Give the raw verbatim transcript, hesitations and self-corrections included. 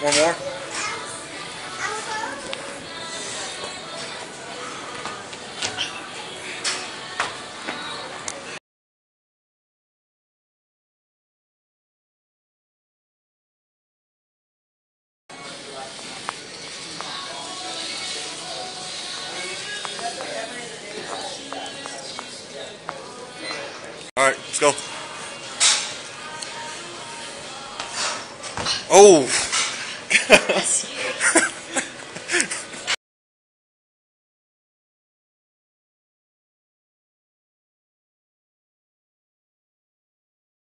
One more. All right, let's go. Oh.